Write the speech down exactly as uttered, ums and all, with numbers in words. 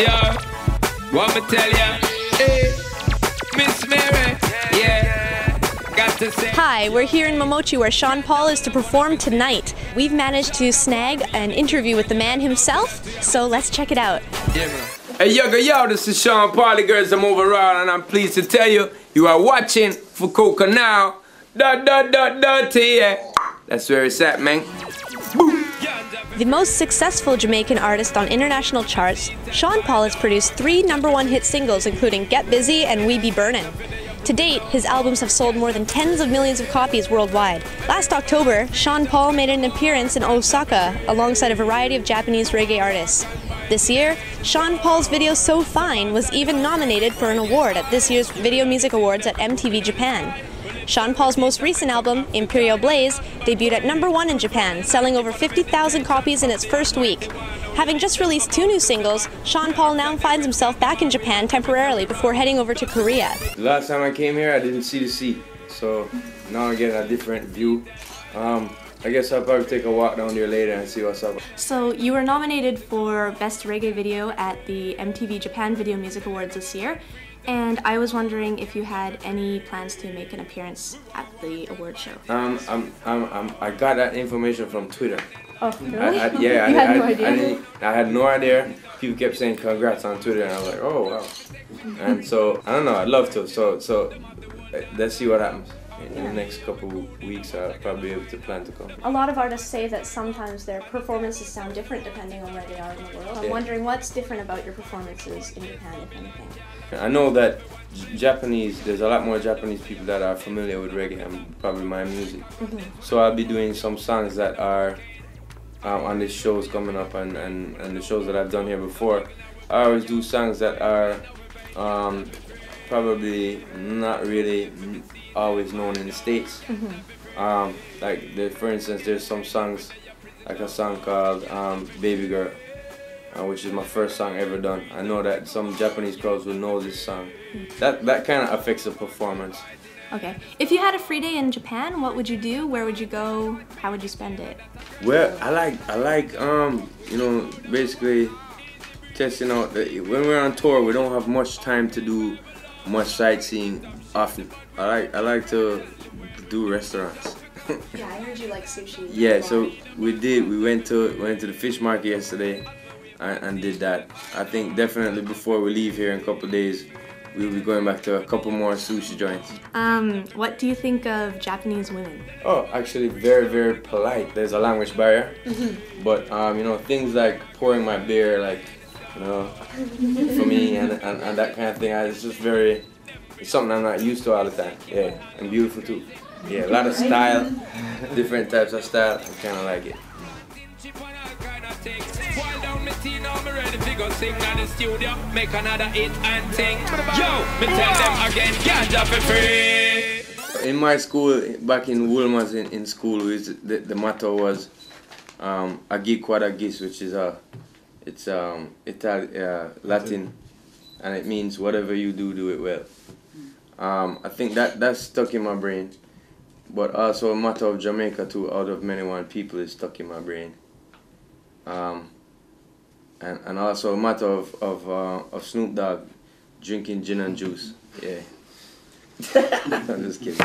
Yo, what me tell ya? Hey, Miss Mary. Yeah, got to say. Hi, we're here in Momochi where Sean Paul is to perform tonight. We've managed to snag an interview with the man himself, so let's check it out. Yeah, hey, yo, yo, this is Sean Paul, the girls, I'm overall, and I'm pleased to tell you, you are watching Fukuoka Now. Dot, dot, dot, dot, yeah. That's where it's at, man. Boom. The most successful Jamaican artist on international charts, Sean Paul has produced three number one hit singles including Get Busy and We Be Burnin'. To date, his albums have sold more than tens of millions of copies worldwide. Last October, Sean Paul made an appearance in Osaka alongside a variety of Japanese reggae artists. This year, Sean Paul's video So Fine was even nominated for an award at this year's Video Music Awards at M T V Japan. Sean Paul's most recent album, Imperial Blaze, debuted at number one in Japan, selling over fifty thousand copies in its first week. Having just released two new singles, Sean Paul now finds himself back in Japan temporarily before heading over to Korea. The last time I came here, I didn't see the sea, so now I get a different view. Um, I guess I'll probably take a walk down there later and see what's up. So you were nominated for Best Reggae Video at the M T V Japan Video Music Awards this year. And I was wondering if you had any plans to make an appearance at the award show. Um, I'm, I'm, I'm, I got that information from Twitter. Oh, really? I, I, yeah, you I had I, no idea. I, I, I had no idea. People kept saying congrats on Twitter, and I was like, oh wow. And so I don't know. I'd love to. So, so let's see what happens. In yeah. the next couple of weeks, I'll probably be able to plan to come. A lot of artists say that sometimes their performances sound different depending on where they are in the world. I'm yeah. wondering what's different about your performances in Japan, if anything. I know that Japanese, there's a lot more Japanese people that are familiar with reggae and probably my music. Mm-hmm. So I'll be doing some songs that are um, on the shows coming up and, and, and the shows that I've done here before. I always do songs that are um, probably not really always known in the States. Mm-hmm. um, like the, for instance, there's some songs, like a song called um, Baby Girl, uh, which is my first song ever done. I know that some Japanese crowds will know this song. Mm-hmm. That that kind of affects the performance. Okay. If you had a free day in Japan, what would you do? Where would you go? How would you spend it? Well, I like I like um, you know, basically testing out. The, when we're on tour, we don't have much time to do much sightseeing often. I like I like to do restaurants. Yeah, I heard you like sushi. Yeah, so we did. We went to went to the fish market yesterday, and, and did that. I think definitely before we leave here in a couple of days, we'll be going back to a couple more sushi joints. Um, what do you think of Japanese women? Oh, actually, very very polite. There's a language barrier, mm-hmm. but um, you know, things like pouring my beer, like, you know, for me and, and and that kind of thing. It's just very. It's something I'm not used to all the time. Yeah, and beautiful too. Yeah, a lot of style, different types of style. I kind of like it. In my school, back in Wolmer's in, in school, the, the motto was um, Agi, Quadagis, which is a, it's um, Italian, uh, Latin, and it means whatever you do, do it well. Um, I think that that's stuck in my brain, but also a matter of Jamaica too. Out of many one people is stuck in my brain, um, and and also a matter of of uh, of Snoop Dogg drinking gin and juice. Yeah, I'm just kidding.